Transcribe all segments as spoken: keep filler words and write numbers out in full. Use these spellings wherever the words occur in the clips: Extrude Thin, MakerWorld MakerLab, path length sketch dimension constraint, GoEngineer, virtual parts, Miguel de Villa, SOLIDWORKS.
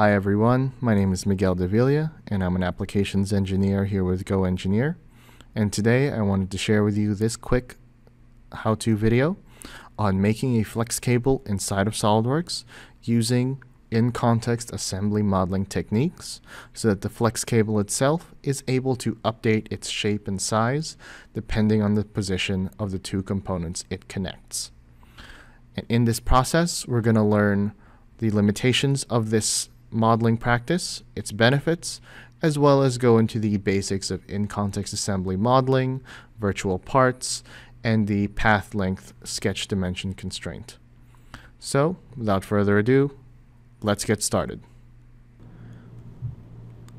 Hi everyone, my name is Miguel de Villa and I'm an applications engineer here with GoEngineer, and today I wanted to share with you this quick how-to video on making a flex cable inside of SOLIDWORKS using in-context assembly modeling techniques so that the flex cable itself is able to update its shape and size depending on the position of the two components it connects. And in this process, we're going to learn the limitations of this modeling practice, its benefits, as well as go into the basics of in-context assembly modeling, virtual parts, and the path length sketch dimension constraint. So, without further ado, let's get started.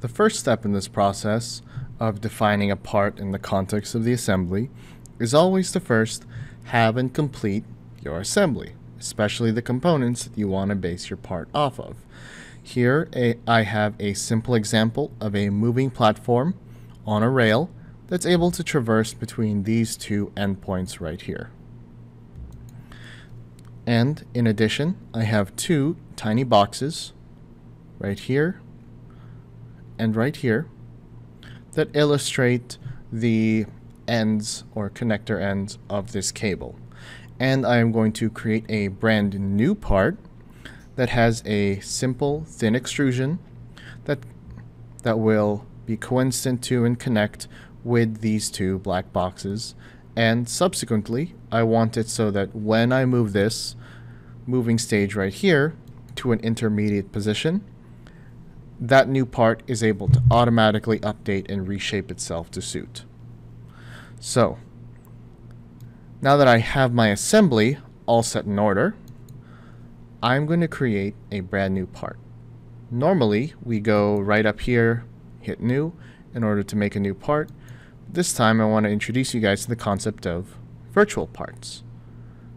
The first step in this process of defining a part in the context of the assembly is always to first have and complete your assembly, especially the components that you want to base your part off of. Here a, I have a simple example of a moving platform on a rail that's able to traverse between these two endpoints right here. And in addition, I have two tiny boxes right here and right here that illustrate the ends or connector ends of this cable. And I am going to create a brand new part that has a simple thin extrusion that, that will be coincident to and connect with these two black boxes. And subsequently, I want it so that when I move this moving stage right here to an intermediate position, that new part is able to automatically update and reshape itself to suit. So, now that I have my assembly all set in order, I'm going to create a brand new part. Normally, we go right up here, hit new, in order to make a new part. This time, I want to introduce you guys to the concept of virtual parts.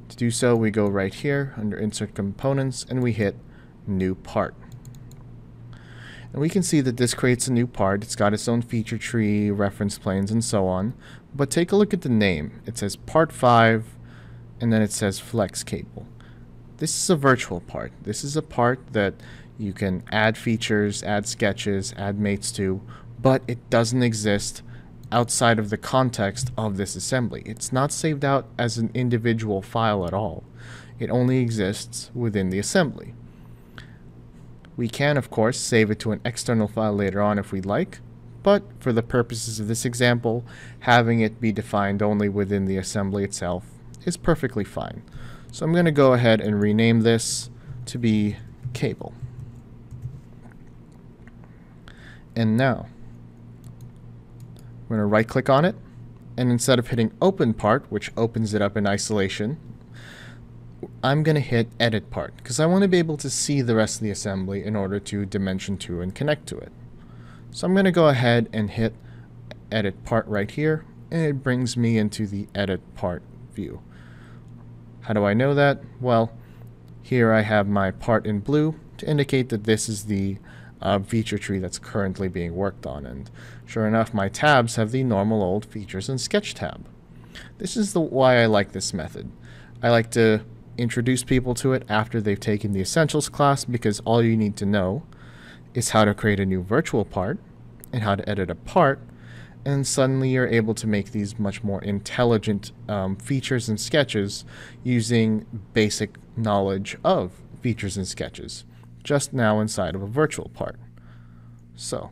To do so, we go right here under Insert Components, and we hit New Part. And we can see that this creates a new part. It's got its own feature tree, reference planes, and so on. But take a look at the name. It says Part five, and then it says Flex Cable. This is a virtual part. This is a part that you can add features, add sketches, add mates to, but it doesn't exist outside of the context of this assembly. It's not saved out as an individual file at all. It only exists within the assembly. We can, of course, save it to an external file later on if we'd like, but for the purposes of this example, having it be defined only within the assembly itself is perfectly fine. So I'm going to go ahead and rename this to be cable. And now, we're going to right-click on it, and instead of hitting Open Part, which opens it up in isolation, I'm going to hit Edit Part, because I want to be able to see the rest of the assembly in order to dimension to and connect to it. So I'm going to go ahead and hit Edit Part right here, and it brings me into the Edit Part view. How do I know that? Well, here I have my part in blue to indicate that this is the uh, feature tree that's currently being worked on, and sure enough, my tabs have the normal old Features and Sketch tab. This is the why I like this method. I like to introduce people to it after they've taken the Essentials class, because all you need to know is how to create a new virtual part and how to edit a part, and suddenly you're able to make these much more intelligent um, features and sketches using basic knowledge of features and sketches, just now inside of a virtual part. So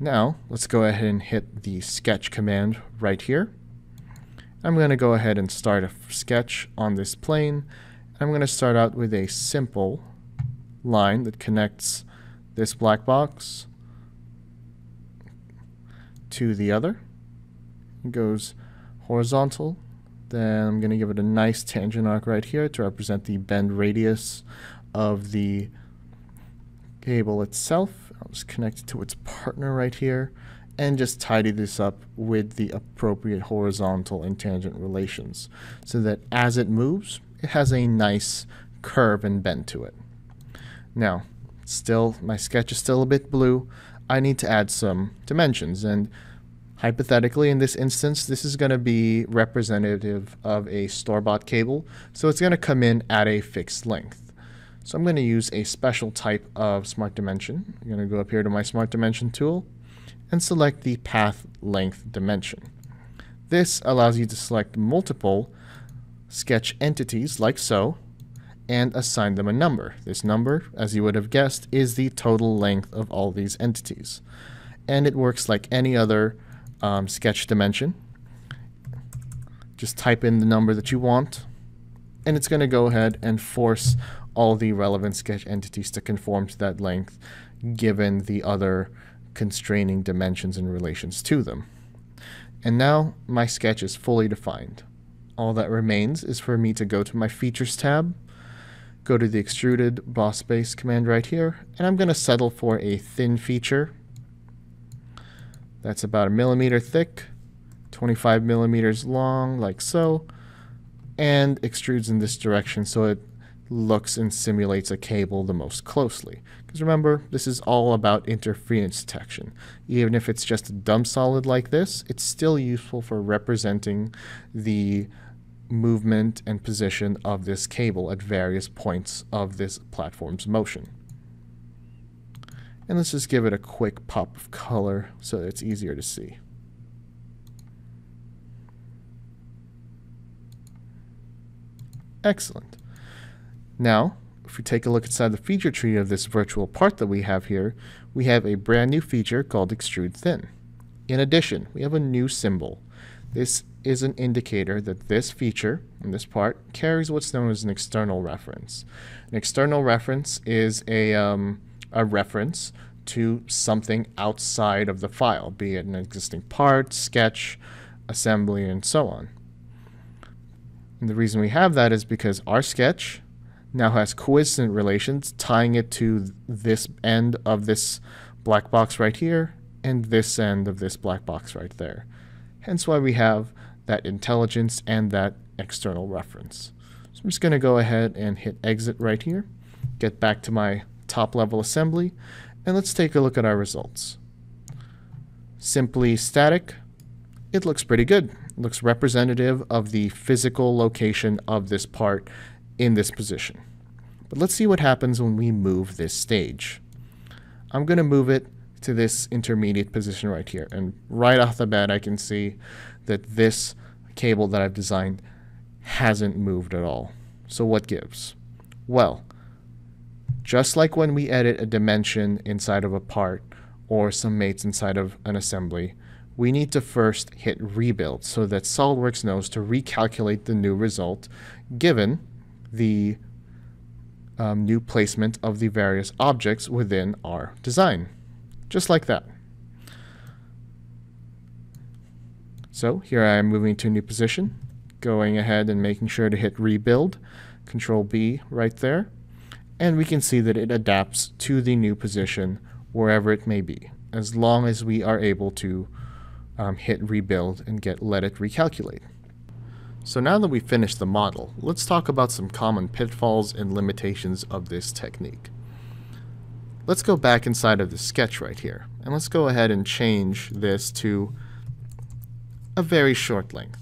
now let's go ahead and hit the sketch command right here. I'm going to go ahead and start a sketch on this plane. I'm going to start out with a simple line that connects this black box to the other. It goes horizontal. Then I'm going to give it a nice tangent arc right here to represent the bend radius of the cable itself. I'll just connect it to its partner right here, and just tidy this up with the appropriate horizontal and tangent relations so that as it moves, it has a nice curve and bend to it. Now, still, my sketch is still a bit blue. I need to add some dimensions, and hypothetically in this instance, this is going to be representative of a store-bought cable, so it's going to come in at a fixed length. So I'm going to use a special type of smart dimension. I'm going to go up here to my smart dimension tool and select the path length dimension. This allows you to select multiple sketch entities like so and assign them a number. This number, as you would have guessed, is the total length of all these entities. And it works like any other um, sketch dimension. Just type in the number that you want, and it's going to go ahead and force all the relevant sketch entities to conform to that length given the other constraining dimensions and relations to them. And now my sketch is fully defined. All that remains is for me to go to my Features tab, go to the Extruded Boss Base command right here, and I'm going to settle for a thin feature. That's about a millimeter thick, twenty-five millimeters long, like so, and extrudes in this direction so it looks and simulates a cable the most closely. Because remember, this is all about interference detection. Even if it's just a dumb solid like this, it's still useful for representing the movement and position of this cable at various points of this platform's motion. And let's just give it a quick pop of color so it's easier to see. Excellent. Now, if we take a look inside the feature tree of this virtual part that we have here, we have a brand new feature called Extrude Thin. In addition, we have a new symbol. This is an indicator that this feature, in this part, carries what's known as an external reference. An external reference is a, um, a reference to something outside of the file, be it an existing part, sketch, assembly, and so on. And the reason we have that is because our sketch now has coincident relations tying it to this end of this black box right here and this end of this black box right there. Hence why we have that intelligence and that external reference. So I'm just going to go ahead and hit exit right here, get back to my top level assembly, and let's take a look at our results. Simply static, it looks pretty good. It looks representative of the physical location of this part in this position. But let's see what happens when we move this stage. I'm going to move it to this intermediate position right here, and right off the bat I can see that this cable that I've designed hasn't moved at all. So what gives? Well, just like when we edit a dimension inside of a part or some mates inside of an assembly, we need to first hit rebuild so that SOLIDWORKS knows to recalculate the new result given the um, new placement of the various objects within our design. Just like that. So here I am moving to a new position, going ahead and making sure to hit rebuild, control B right there, and we can see that it adapts to the new position wherever it may be, as long as we are able to um, hit rebuild and get let it recalculate. So now that we've finished the model, let's talk about some common pitfalls and limitations of this technique. Let's go back inside of the sketch right here, and let's go ahead and change this to a very short length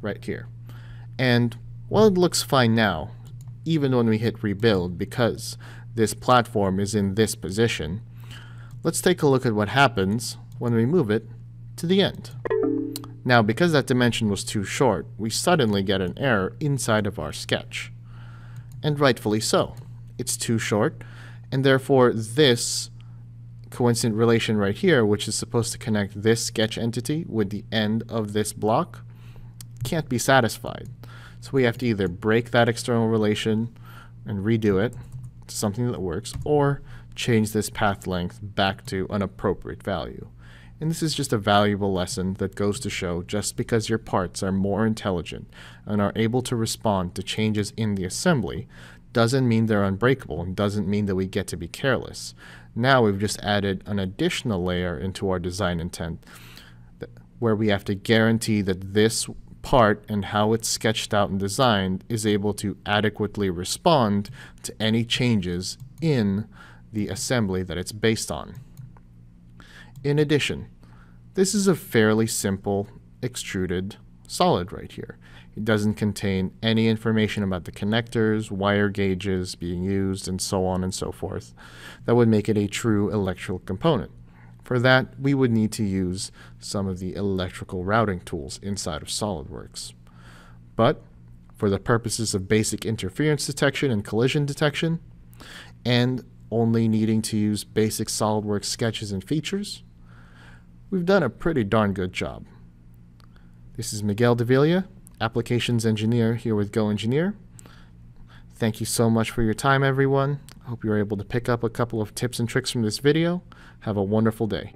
right here. And while it looks fine now, even when we hit rebuild, because this platform is in this position, let's take a look at what happens when we move it to the end. Now, because that dimension was too short, we suddenly get an error inside of our sketch. And rightfully so. It's too short, and therefore this coincident relation right here, which is supposed to connect this sketch entity with the end of this block, can't be satisfied. So we have to either break that external relation and redo it to something that works, or change this path length back to an appropriate value. And this is just a valuable lesson that goes to show just because your parts are more intelligent and are able to respond to changes in the assembly doesn't mean they're unbreakable and doesn't mean that we get to be careless. Now we've just added an additional layer into our design intent where we have to guarantee that this part and how it's sketched out and designed is able to adequately respond to any changes in the assembly that it's based on. In addition, this is a fairly simple extruded solid right here. It doesn't contain any information about the connectors, wire gauges being used, and so on and so forth. That would make it a true electrical component. For that, we would need to use some of the electrical routing tools inside of SOLIDWORKS. But for the purposes of basic interference detection and collision detection, and only needing to use basic SOLIDWORKS sketches and features, we've done a pretty darn good job. This is Miguel de Villa, Applications Engineer here with GoEngineer. Thank you so much for your time, everyone. I hope you were able to pick up a couple of tips and tricks from this video. Have a wonderful day.